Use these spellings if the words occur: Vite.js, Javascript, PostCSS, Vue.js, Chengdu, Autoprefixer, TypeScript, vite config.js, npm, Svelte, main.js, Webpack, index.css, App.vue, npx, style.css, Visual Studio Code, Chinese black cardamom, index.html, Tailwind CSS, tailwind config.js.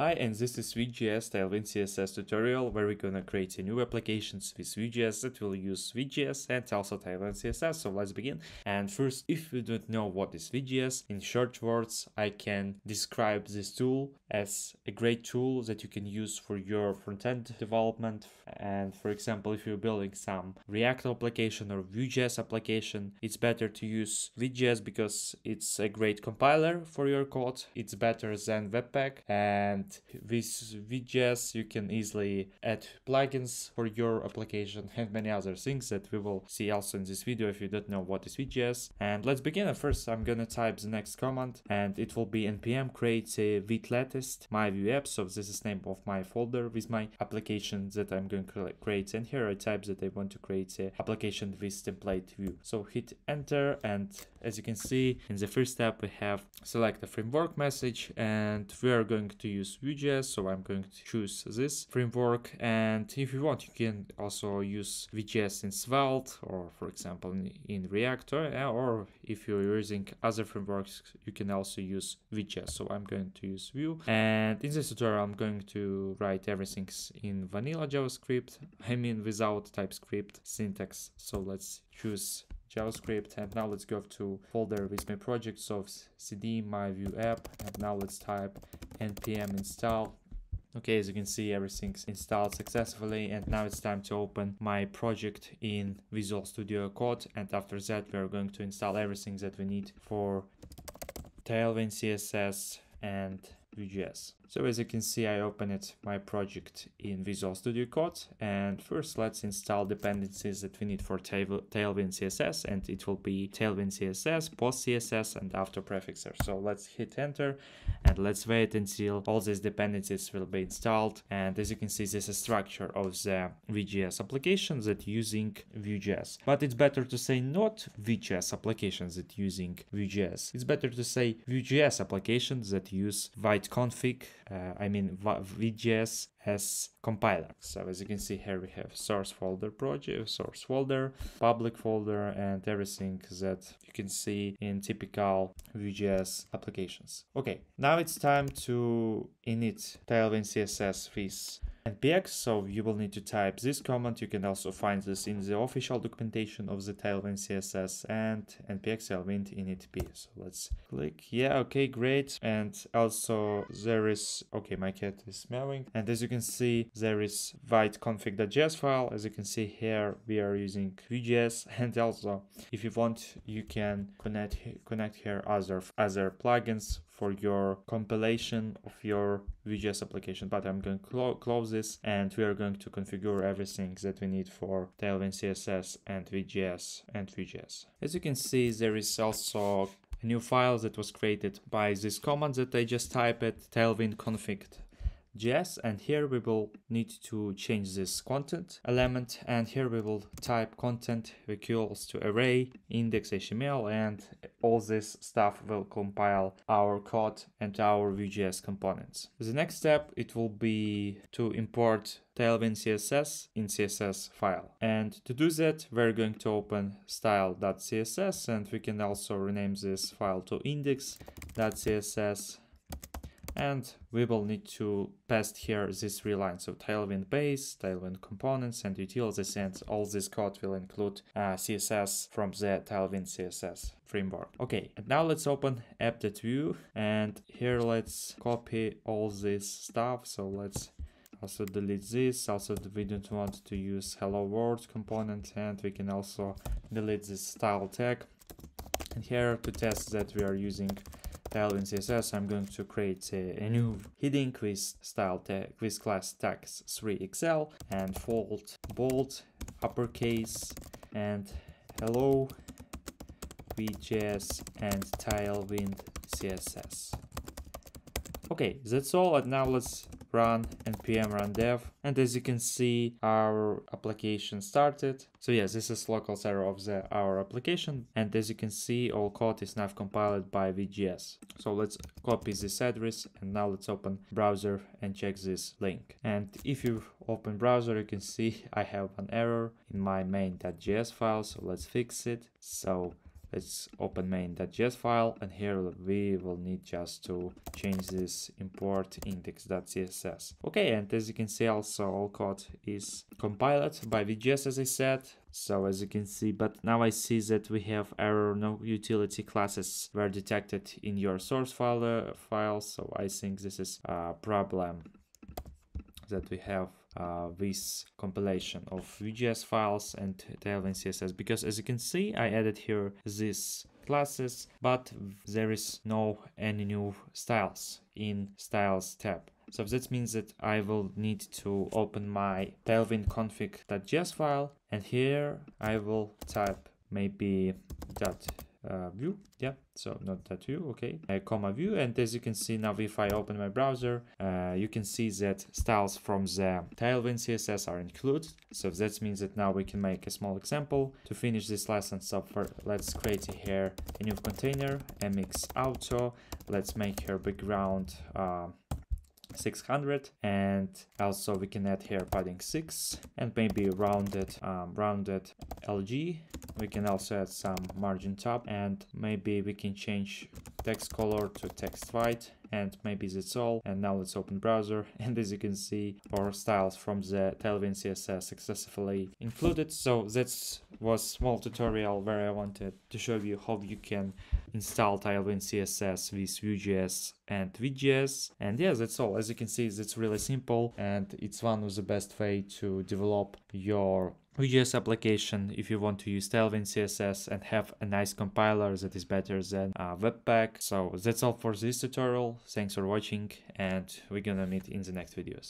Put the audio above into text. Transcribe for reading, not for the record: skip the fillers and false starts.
Hi, and this is Vite.js Tailwind CSS tutorial where we're gonna create a new applications with Vue.js that will use Vite.js and also Tailwind CSS. So let's begin. And first, if you don't know what is Vite.js, in short words, I can describe this tool as a great tool that you can use for your front-end development. And for example, if you're building some React application or Vue.js application, it's better to use Vite.js because it's a great compiler for your code. It's better than Webpack. And with Vite.js you can easily add plugins for your application and many other things that we will see also in this video if you don't know what is Vite.js. And let's begin. At first, I'm gonna type the next command, and it will be npm create a vite latest my vue app. So this is name of my folder with my application that I'm going to create, and here I type that I want to create a application with template view. So hit enter, and as you can see, in the first step we have select a framework message, and we are going to use Vue.js, so I'm going to choose this framework. And if you want, you can also use Vue.js in Svelte, or for example in React, or if you're using other frameworks, you can also use Vue.js. So I'm going to use Vue, and in this tutorial I'm going to write everything in vanilla JavaScript, I mean without TypeScript syntax. So let's choose JavaScript, and now let's go to folder with my project, so cd my vue app, and now let's type npm install. Okay, as you can see, everything's installed successfully, and now it's time to open my project in Visual Studio Code, and after that we are going to install everything that we need for Tailwind CSS and Vue.js. So as you can see, I opened my project in Visual Studio Code, and first let's install dependencies that we need for Tailwind CSS, and it will be Tailwind CSS, PostCSS, and Autoprefixer. So let's hit enter, and let's wait until all these dependencies will be installed. And as you can see, this is structure of the Vue.js application that using Vue.js. But it's better to say not Vue.js applications that using Vue.js. It's better to say Vue.js applications that use Vite config. I mean Vite.js as compiler. So as you can see, here we have source folder, project source folder, public folder, and everything that you can see in typical Vue.js applications. Okay, now it's time to init Tailwind CSS with npx, so you will need to type this command. You can also find this in the official documentation of the Tailwind CSS, and npx tailwind init p. So let's click, yeah, okay, great. And also there is, okay, my cat is meowing, and as you can see, there is vite config.js file. As you can see here, we are using Vue.js, and also if you want, you can connect here other plugins for your compilation of your Vue.js application. But I'm going to close this, and we are going to configure everything that we need for Tailwind CSS and Vue.js and Vue.js. As you can see, there is also a new file that was created by this command that I just typed, tailwind config.js, and here we will need to change this content element, and here we will type content equals to array index.html, and all this stuff will compile our code and our Vue.js components. The next step, it will be to import Tailwind CSS in CSS file, and to do that we're going to open style.css, and we can also rename this file to index.css, and we will need to paste here this three lines, so tailwind base, tailwind components, and utilities, and all this code will include CSS from the Tailwind CSS framework. Okay, and now let's open App.vue, and here let's copy all this stuff. So let's also delete this, also we don't want to use hello world component, and we can also delete this style tag. And here, to test that we are using Tailwind CSS, I'm going to create a new heading with style tag with class tags 3xl, and fold, bold, uppercase, and hello Vue.js and Tailwind CSS. Okay, that's all, and now let's run npm run dev, and as you can see, our application started. So yes, this is local server of our application, and as you can see, all code is now compiled by Vue.js. So let's copy this address, and now let's open browser and check this link. And if you open browser, you can see I have an error in my main.js file, so let's fix it. So Let's open main.js file, and here we will need just to change this import index.css. Okay, and as you can see, also all code is compiled by Vue.js, as I said. So as you can see, but now I see that we have error no utility classes were detected in your source file. So I think this is a problem that we have with compilation of Vue.js files and Tailwind CSS, because as you can see, I added here these classes, but there is no any new styles in styles tab. So that means that I will need to open my tailwind config.js file, and here I will type maybe .vue, yeah, so not .vue, okay, comma vue, and as you can see now, if I open my browser, you can see that styles from the Tailwind CSS are included. So that means that now we can make a small example to finish this lesson. So let's create here a new container, mx auto. Let's make here background 600, and also we can add here padding 6 and maybe rounded LG. We can also add some margin top, and maybe we can change text color to text white, and maybe that's all. And now let's open browser, and as you can see, our styles from the Tailwind CSS successfully included. So that was small tutorial where I wanted to show you how you can install Tailwind CSS with Vue.js and Vite.js. And yeah, that's all. As you can see, it's really simple, and it's one of the best way to develop your Vue.js application if you want to use Tailwind CSS and have a nice compiler that is better than Webpack. So that's all for this tutorial. Thanks for watching, and we're gonna meet in the next videos.